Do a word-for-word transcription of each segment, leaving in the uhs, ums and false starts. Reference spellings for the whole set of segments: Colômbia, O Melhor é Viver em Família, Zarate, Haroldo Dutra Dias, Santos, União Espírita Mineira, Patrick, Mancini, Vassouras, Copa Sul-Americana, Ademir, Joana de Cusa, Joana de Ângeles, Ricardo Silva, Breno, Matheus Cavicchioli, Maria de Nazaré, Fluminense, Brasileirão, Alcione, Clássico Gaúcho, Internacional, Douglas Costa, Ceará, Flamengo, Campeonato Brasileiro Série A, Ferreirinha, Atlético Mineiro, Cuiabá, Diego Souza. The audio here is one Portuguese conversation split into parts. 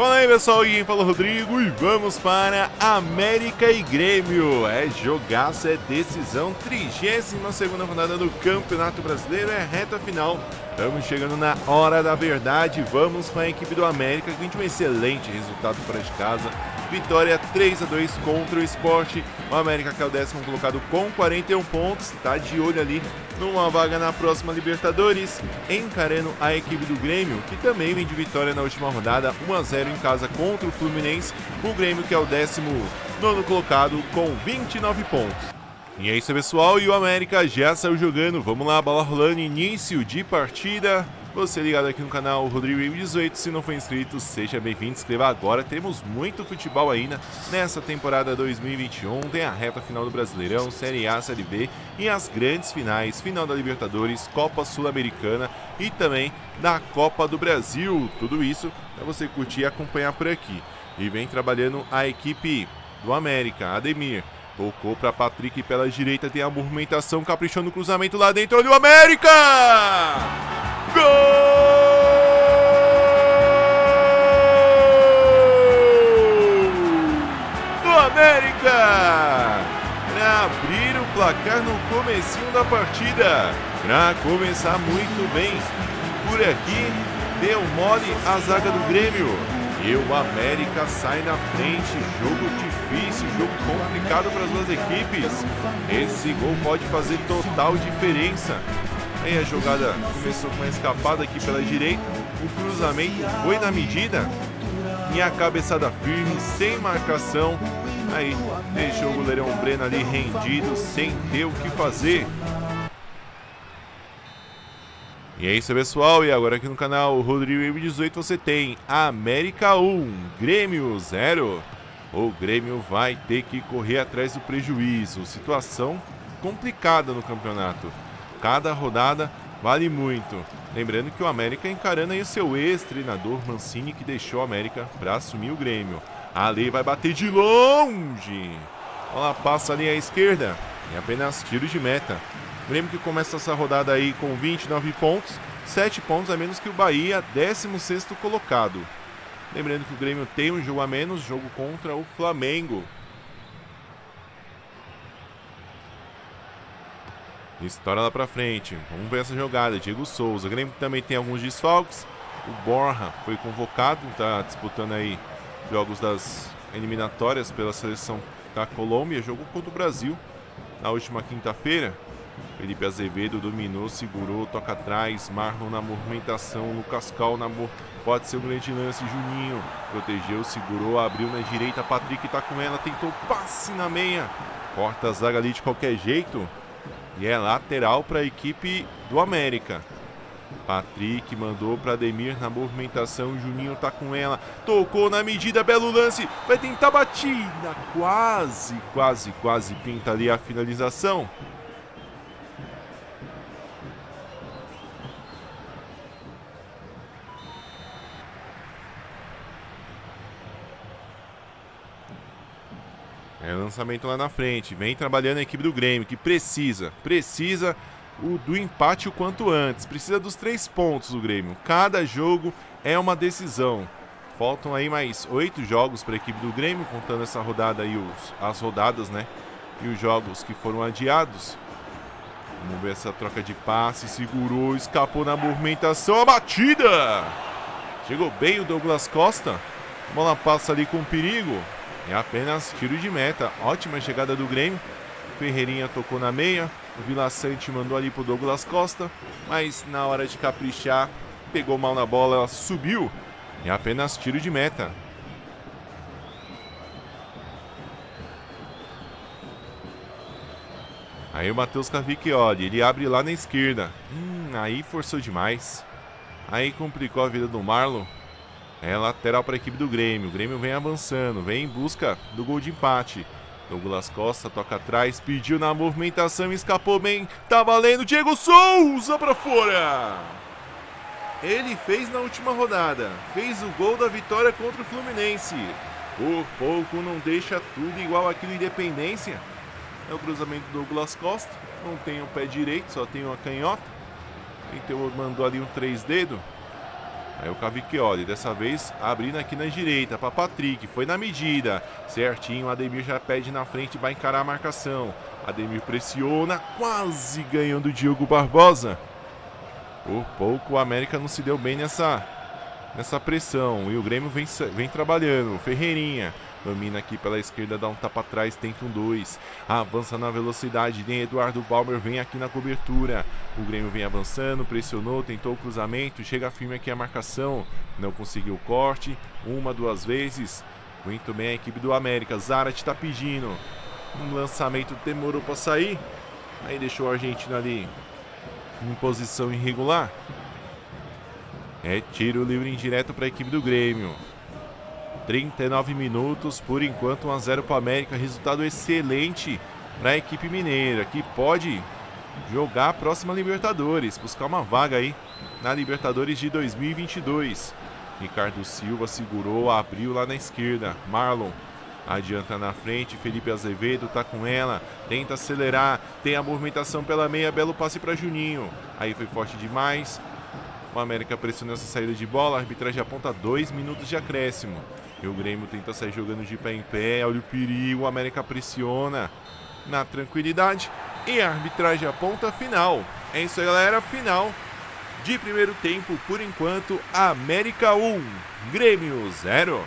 Fala aí, pessoal, quem fala é o Rodrigo e vamos para América e Grêmio. É jogaço, é decisão, trigésima segunda rodada do Campeonato Brasileiro, é reta final. Estamos chegando na hora da verdade, vamos com a equipe do América, que tem um excelente resultado fora de casa. Vitória três a dois contra o Sport. O América, que é o décimo colocado com quarenta e um pontos, está de olho ali numa vaga na próxima Libertadores, encarando a equipe do Grêmio, que também vem de vitória na última rodada, um a zero em casa contra o Fluminense. O Grêmio, que é o décimo nono colocado com vinte e nove pontos. E é isso, pessoal, e o América já saiu jogando. Vamos lá, bola rolando, início de partida. Você ligado aqui no canal Rodrigo dezoito, se não for inscrito, seja bem-vindo, inscreva agora. Temos muito futebol ainda nessa temporada dois mil e vinte e um, tem a reta final do Brasileirão, Série A, Série B e as grandes finais, final da Libertadores, Copa Sul-Americana e também da Copa do Brasil. Tudo isso para você curtir e acompanhar por aqui. E vem trabalhando a equipe do América, Ademir. Tocou para Patrick pela direita, tem a movimentação, caprichou no cruzamento lá dentro, olha o América! Gol! Do América! Para abrir o placar no comecinho da partida, para começar muito bem por aqui, deu mole a zaga do Grêmio. E o América sai na frente, jogo difícil, jogo complicado para as duas equipes. Esse gol pode fazer total diferença. Aí a jogada começou com uma escapada aqui pela direita, o cruzamento foi na medida e a cabeçada firme, sem marcação. Aí deixou o goleirão Breno ali rendido, sem ter o que fazer. E é isso, pessoal, e agora aqui no canal Rodrigo dezoito você tem América um, Grêmio zero. O Grêmio vai ter que correr atrás do prejuízo. Situação complicada no campeonato. Cada rodada vale muito. Lembrando que o América encarando aí o seu ex-treinador Mancini, que deixou o América para assumir o Grêmio. Ali vai bater de longe. Olha lá, passa ali à esquerda e apenas tiro de meta. O Grêmio, que começa essa rodada aí com vinte e nove pontos, sete pontos a menos que o Bahia, décimo sexto colocado. Lembrando que o Grêmio tem um jogo a menos, jogo contra o Flamengo. Estoura lá pra frente, vamos ver essa jogada, Diego Souza. O Grêmio também tem alguns desfalques, o Borja foi convocado, tá disputando aí jogos das eliminatórias pela seleção da Colômbia, jogo contra o Brasil na última quinta-feira. Felipe Azevedo dominou, segurou, toca atrás, Marlon na movimentação, Lucas Cal na mo... pode ser um grande lance, Juninho protegeu, segurou, abriu na direita, Patrick tá com ela, tentou passe na meia, corta a zaga ali de qualquer jeito e é lateral para a equipe do América. Patrick mandou para Ademir na movimentação, Juninho tá com ela, tocou na medida, belo lance, vai tentar batida, quase, quase, quase pinta ali a finalização. É lançamento lá na frente, vem trabalhando a equipe do Grêmio, que precisa, precisa o, do empate o quanto antes, precisa dos três pontos do Grêmio, cada jogo é uma decisão. Faltam aí mais oito jogos para a equipe do Grêmio, contando essa rodada aí, os, as rodadas, né, e os jogos que foram adiados. Vamos ver essa troca de passe, segurou, escapou na movimentação, a batida! Chegou bem o Douglas Costa, a bola passa ali com perigo. É apenas tiro de meta, ótima chegada do Grêmio. Ferreirinha tocou na meia, o Vila Sante mandou ali pro Douglas Costa, mas na hora de caprichar, pegou mal na bola, ela subiu. É apenas tiro de meta. Aí o Matheus Cavicchioli, ele abre lá na esquerda. Hum, aí forçou demais. Aí complicou a vida do Marlon. É lateral para a equipe do Grêmio. O Grêmio vem avançando, vem em busca do gol de empate. Douglas Costa toca atrás, pediu na movimentação, escapou bem. Tá valendo, Diego Souza para fora. Ele fez na última rodada, fez o gol da vitória contra o Fluminense. Por pouco não deixa tudo igual aqui no Independência. É o cruzamento do Douglas Costa. Não tem o pé direito, só tem uma canhota. Então mandou ali um três dedos. Aí o Cavicchioli, dessa vez, abrindo aqui na direita para Patrick. Foi na medida. Certinho, o Ademir já pede na frente, vai encarar a marcação. Ademir pressiona, quase ganhando o Diego Barbosa. Por pouco o América não se deu bem nessa, nessa pressão. E o Grêmio vem, vem trabalhando. Ferreirinha domina aqui pela esquerda, dá um tapa atrás, tenta um dois. Avança na velocidade, nem Eduardo Balmer vem aqui na cobertura. O Grêmio vem avançando, pressionou, tentou o cruzamento. Chega firme aqui a marcação, não conseguiu o corte. Uma, duas vezes. Muito bem a equipe do América. Zarate tá pedindo. Um lançamento demorou para sair. Aí deixou o argentino ali em posição irregular. É tiro livre indireto para a equipe do Grêmio. trinta e nove minutos, por enquanto um a zero para o América, resultado excelente para a equipe mineira, que pode jogar a próxima Libertadores, buscar uma vaga aí na Libertadores de dois mil e vinte e dois. Ricardo Silva segurou, abriu lá na esquerda, Marlon adianta na frente, Felipe Azevedo tá com ela, tenta acelerar, tem a movimentação pela meia, belo passe para Juninho, aí foi forte demais. O América pressiona essa saída de bola, a arbitragem aponta dois minutos de acréscimo. E o Grêmio tenta sair jogando de pé em pé, olha o perigo, o América pressiona na tranquilidade. E a arbitragem aponta final. É isso aí, galera, final de primeiro tempo, por enquanto, América um, Grêmio zero.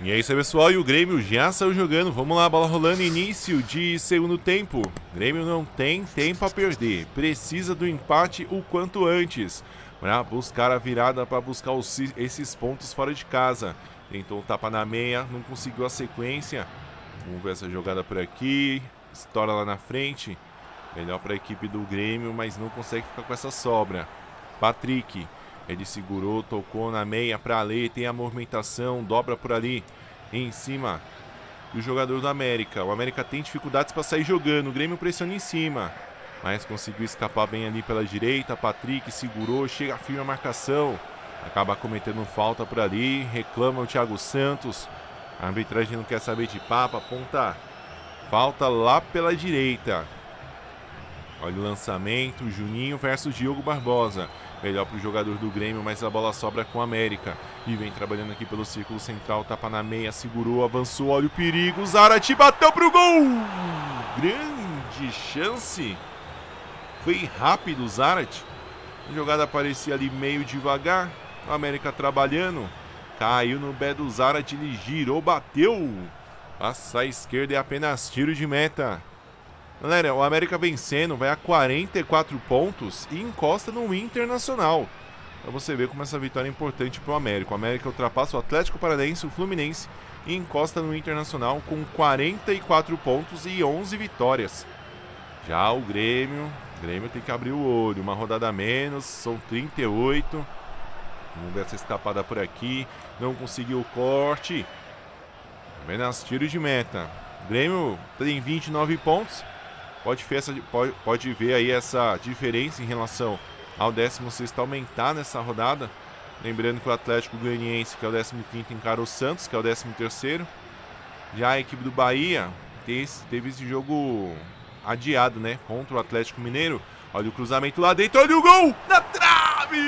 E é isso aí, pessoal, e o Grêmio já saiu jogando. Vamos lá, bola rolando, início de segundo tempo. O Grêmio não tem tempo a perder, precisa do empate o quanto antes para buscar a virada, para buscar os, esses pontos fora de casa. Tentou um tapa na meia, não conseguiu a sequência. Vamos ver essa jogada por aqui, estoura lá na frente. Melhor para a equipe do Grêmio, mas não consegue ficar com essa sobra. Patrick, ele segurou, tocou na meia para Alê, tem a movimentação, dobra por ali em cima do jogador do América. O América tem dificuldades para sair jogando, o Grêmio pressiona em cima, mas conseguiu escapar bem ali pela direita. Patrick segurou, chega firme a marcação, acaba cometendo falta por ali, reclama o Thiago Santos. A arbitragem não quer saber de papo, aponta falta lá pela direita. Olha o lançamento, Juninho versus Diogo Barbosa. Melhor para o jogador do Grêmio, mas a bola sobra com o América. E vem trabalhando aqui pelo círculo central, tapa na meia, segurou, avançou, olha o perigo. Zarate bateu para o gol! Grande chance! Foi rápido o Zarate. A jogada aparecia ali meio devagar. O América trabalhando. Caiu no pé do Zarate, ele girou, bateu. Passa a esquerda e apenas tiro de meta. Galera, o América vencendo, vai a quarenta e quatro pontos e encosta no Internacional. Pra você ver como essa vitória é importante pro América. O América ultrapassa o Atlético Paranaense, o Fluminense, e encosta no Internacional com quarenta e quatro pontos e onze vitórias. Já o Grêmio, o Grêmio tem que abrir o olho. Uma rodada a menos, são trinta e oito. Vamos ver essa escapada por aqui. Não conseguiu o corte. Apenas tiro de meta. O Grêmio tem vinte e nove pontos. Pode ver, essa, pode, pode ver aí essa diferença em relação ao décimo sexto aumentar nessa rodada. Lembrando que o Atlético Goianiense, que é o décimo quinto, encara o Santos, que é o décimo terceiro. Já a equipe do Bahia teve, teve esse jogo adiado, né? Contra o Atlético Mineiro. Olha o cruzamento lá dentro, olha o gol! Na trave!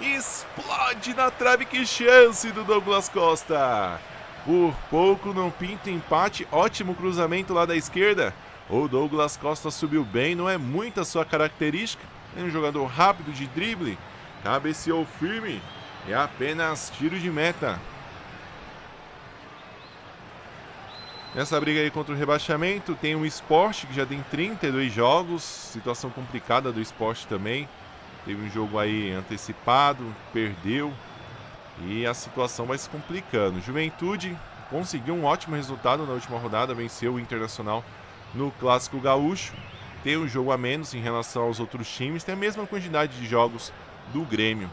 Explode na trave, que chance do Douglas Costa! Por pouco não pinta empate, ótimo cruzamento lá da esquerda. O Douglas Costa subiu bem, não é muita sua característica. É um jogador rápido de drible, cabeceou firme, é apenas tiro de meta. Nessa briga aí contra o rebaixamento tem o Sport, que já tem trinta e dois jogos, situação complicada do Sport também. Teve um jogo aí antecipado, perdeu. E a situação vai se complicando. Juventude conseguiu um ótimo resultado na última rodada, venceu o Internacional no Clássico Gaúcho. Tem um jogo a menos em relação aos outros times, tem a mesma quantidade de jogos do Grêmio.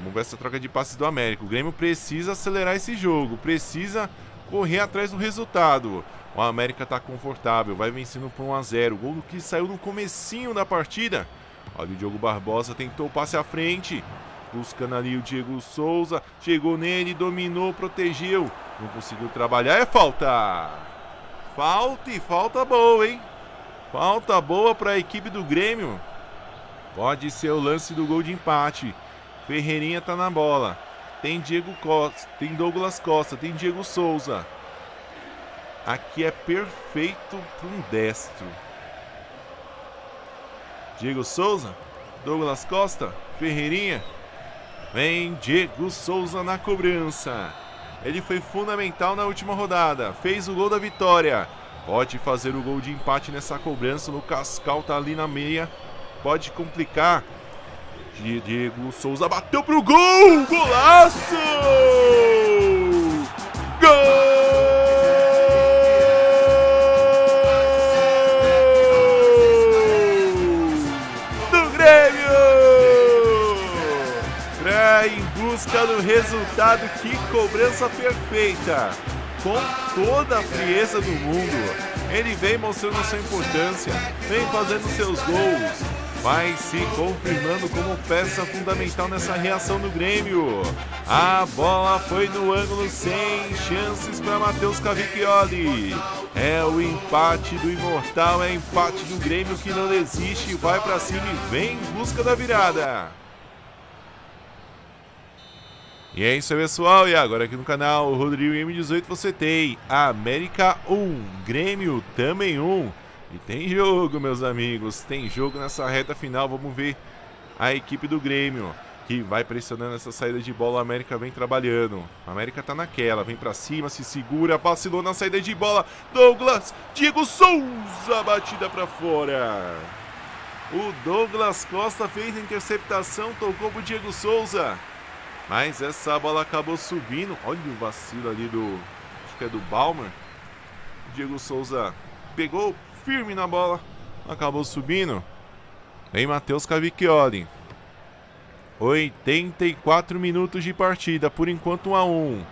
Vamos ver essa troca de passes do América. O Grêmio precisa acelerar esse jogo, precisa correr atrás do resultado. O América está confortável, vai vencendo por um a zero. O gol que saiu no comecinho da partida. Olha o Diogo Barbosa, tentou o passe à frente, buscando ali o Diego Souza. Chegou nele, dominou, protegeu. Não conseguiu trabalhar, é falta. Falta e falta boa, hein? Falta boa para a equipe do Grêmio. Pode ser o lance do gol de empate. Ferreirinha tá na bola. Tem Diego Costa, tem Douglas Costa, tem Diego Souza. Aqui é perfeito para um destro. Diego Souza, Douglas Costa, Ferreirinha. Vem Diego Souza na cobrança. Ele foi fundamental na última rodada. Fez o gol da vitória. Pode fazer o gol de empate nessa cobrança. No Cascal tá ali na meia. Pode complicar. Diego Souza bateu pro gol! Golaço! Gol! Do Grêmio! Pra em busca do resultado, que cobrança perfeita! Com toda a frieza do mundo, ele vem mostrando sua importância, vem fazendo seus gols. Vai se confirmando como peça fundamental nessa reação do Grêmio. A bola foi no ângulo sem chances para Matheus Cavicchioli. É o empate do imortal, é empate do Grêmio que não desiste, vai para cima e vem em busca da virada. E é isso aí, pessoal, e agora aqui no canal Rodrigo M dezoito você tem América um, Grêmio também um. E tem jogo, meus amigos, tem jogo nessa reta final. Vamos ver a equipe do Grêmio, que vai pressionando essa saída de bola. A América vem trabalhando. A América tá naquela, vem pra cima, se segura, vacilou na saída de bola. Douglas, Diego Souza, batida pra fora. O Douglas Costa fez a interceptação, tocou pro Diego Souza. Mas essa bola acabou subindo. Olha o vacilo ali do, acho que é do Balmer. Diego Souza pegou firme na bola, acabou subindo. Vem Matheus Cavicchioli. oitenta e quatro minutos de partida, por enquanto um a um.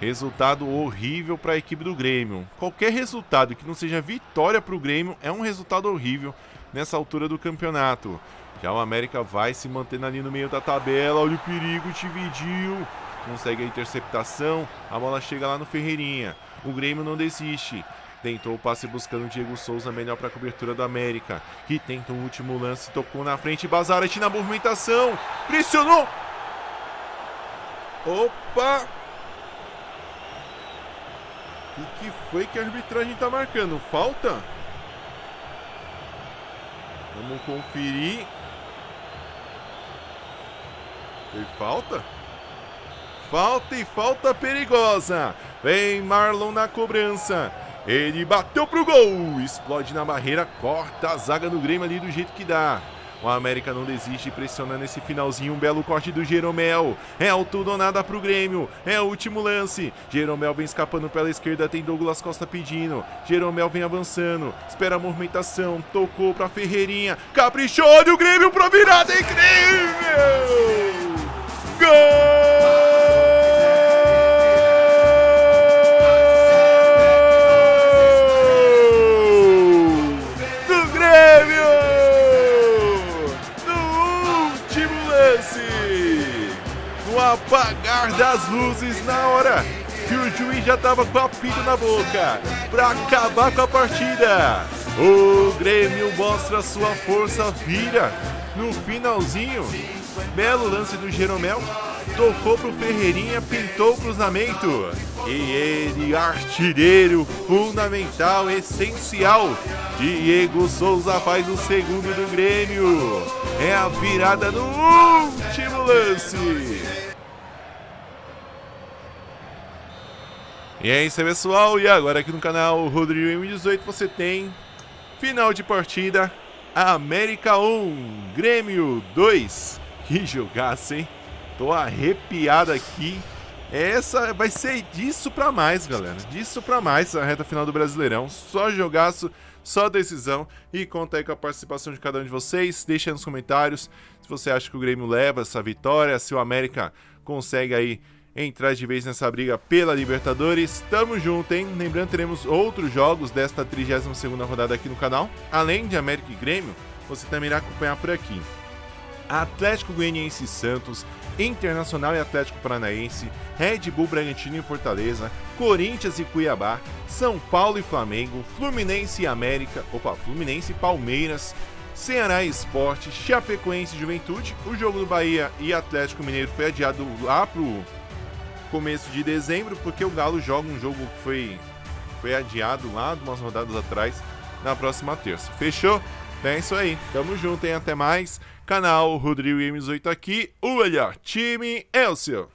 Resultado horrível para a equipe do Grêmio. Qualquer resultado que não seja vitória para o Grêmio é um resultado horrível nessa altura do campeonato. Já o América vai se mantendo ali no meio da tabela. Olha o perigo, dividiu. Consegue a interceptação, a bola chega lá no Ferreirinha. O Grêmio não desiste. Tentou o passe buscando o Diego Souza, melhor para a cobertura do América. Que tenta o último lance, tocou na frente. Zarate na movimentação, pressionou. Opa! O que foi que a arbitragem está marcando? Falta? Vamos conferir. Foi falta? Falta e falta perigosa. Vem Marlon na cobrança. Ele bateu pro gol, explode na barreira, corta a zaga do Grêmio ali do jeito que dá. O América não desiste, pressionando esse finalzinho, um belo corte do Geromel. É tudo ou nada pro Grêmio, é o último lance. Geromel vem escapando pela esquerda, tem Douglas Costa pedindo. Geromel vem avançando, espera a movimentação, tocou pra Ferreirinha. Caprichou, olha o Grêmio pra virada, é incrível! Gol! Apagar das luzes na hora que o juiz já tava com a pinta na boca para acabar com a partida. O Grêmio mostra sua força, vira no finalzinho. Belo lance do Geromel, tocou pro Ferreirinha, pintou o cruzamento e ele, artilheiro fundamental, essencial, Diego Souza faz o segundo do Grêmio. É a virada no último lance. E é isso aí, pessoal, e agora aqui no canal Rodrigo M dezoito você tem final de partida, América um, Grêmio dois. Que jogaço, hein? Tô arrepiado aqui. Essa vai ser disso pra mais, galera. Disso pra mais a reta final do Brasileirão. Só jogaço, só decisão. E conta aí com a participação de cada um de vocês. Deixa aí nos comentários se você acha que o Grêmio leva essa vitória, se o América consegue aí entrar de vez nessa briga pela Libertadores. Tamo junto, hein? Lembrando, teremos outros jogos desta trigésima segunda rodada aqui no canal. Além de América e Grêmio, você também irá acompanhar por aqui Atlético Goianiense e Santos, Internacional e Atlético Paranaense, Red Bull Bragantino e Fortaleza, Corinthians e Cuiabá, São Paulo e Flamengo, Fluminense e América, opa, Fluminense e Palmeiras, Ceará, Sport, Chapecoense e Juventude. O jogo do Bahia e Atlético Mineiro foi adiado lá pro começo de dezembro, porque o Galo joga um jogo que foi, foi adiado lá de umas rodadas atrás, na próxima terça. Fechou? Então é isso aí. Tamo junto, hein? Até mais. Canal Rodrigo M dezoito aqui. O melhor time é o seu.